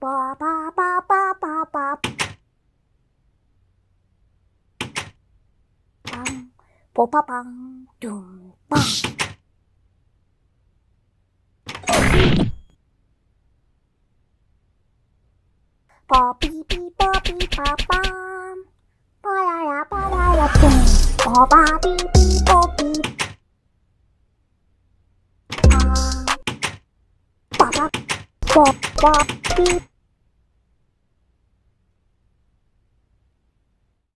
ba ba ba ba ba ba. Bang, po pa bang, doom bang. Ba bee bee ba bee ba bam, ba la ya boom, ba ba bee bee ba bee ba ba ba ba bee.